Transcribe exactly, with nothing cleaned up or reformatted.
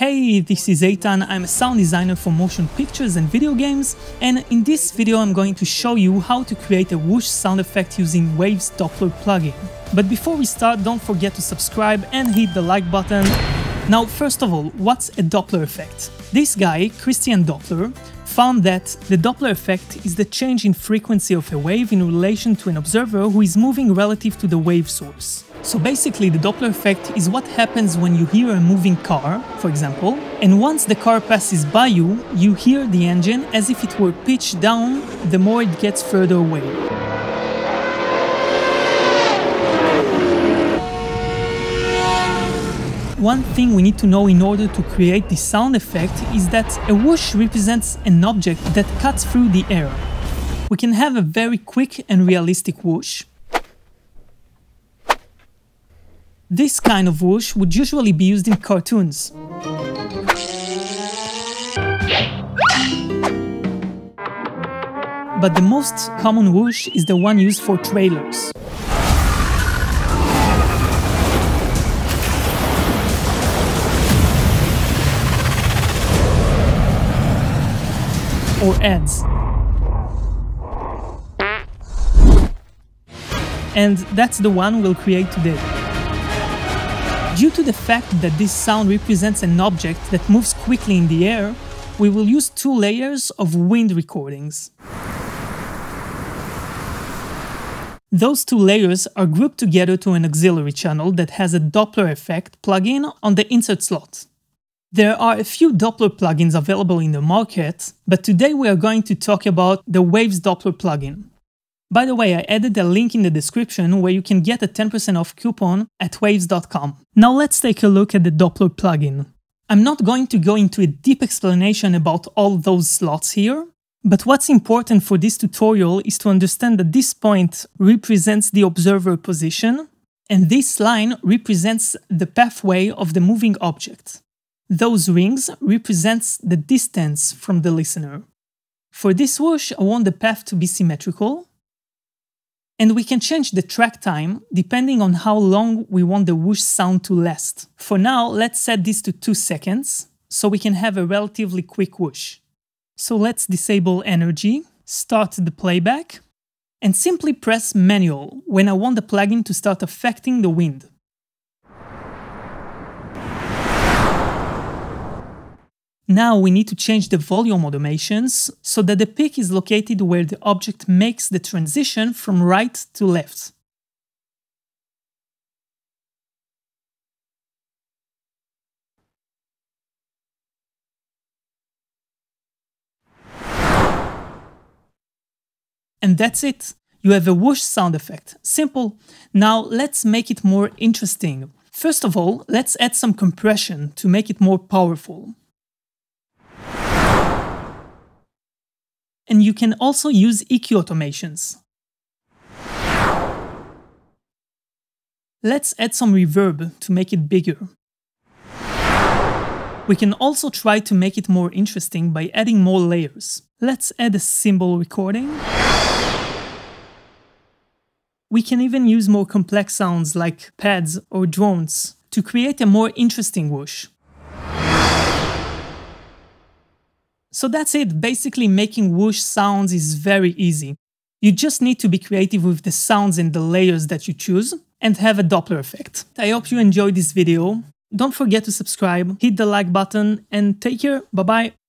Hey, this is Eytan, I'm a sound designer for motion pictures and video games, and in this video I'm going to show you how to create a whoosh sound effect using Waves Doppler plugin. But before we start, don't forget to subscribe and hit the like button. Now, first of all, what's a Doppler effect? This guy, Christian Doppler, found that the Doppler effect is the change in frequency of a wave in relation to an observer who is moving relative to the wave source. So basically, the Doppler effect is what happens when you hear a moving car, for example, and once the car passes by you, you hear the engine as if it were pitched down the more it gets further away. One thing we need to know in order to create this sound effect is that a whoosh represents an object that cuts through the air. We can have a very quick and realistic whoosh. This kind of whoosh would usually be used in cartoons. But the most common whoosh is the one used for trailers. Or ads. And that's the one we'll create today. Due to the fact that this sound represents an object that moves quickly in the air, we will use two layers of wind recordings. Those two layers are grouped together to an auxiliary channel that has a Doppler effect plugin on the insert slot. There are a few Doppler plugins available in the market, but today we are going to talk about the Waves Doppler plugin. By the way, I added a link in the description where you can get a ten percent off coupon at waves dot com. Now let's take a look at the Doppler plugin. I'm not going to go into a deep explanation about all those slots here, but what's important for this tutorial is to understand that this point represents the observer position, and this line represents the pathway of the moving object. Those rings represent the distance from the listener. For this whoosh, I want the path to be symmetrical, and we can change the track time depending on how long we want the whoosh sound to last. For now, let's set this to two seconds, so we can have a relatively quick whoosh. So let's disable energy, start the playback, and simply press manual when I want the plugin to start affecting the wind. Now we need to change the volume automations so that the peak is located where the object makes the transition from right to left. And that's it! You have a whoosh sound effect. Simple! Now let's make it more interesting. First of all, let's add some compression to make it more powerful. And you can also use E Q automations. Let's add some reverb to make it bigger. We can also try to make it more interesting by adding more layers. Let's add a cymbal recording. We can even use more complex sounds like pads or drones to create a more interesting whoosh. So that's it, basically making whoosh sounds is very easy. You just need to be creative with the sounds and the layers that you choose, and have a Doppler effect. I hope you enjoyed this video. Don't forget to subscribe, hit the like button, and take care, bye bye!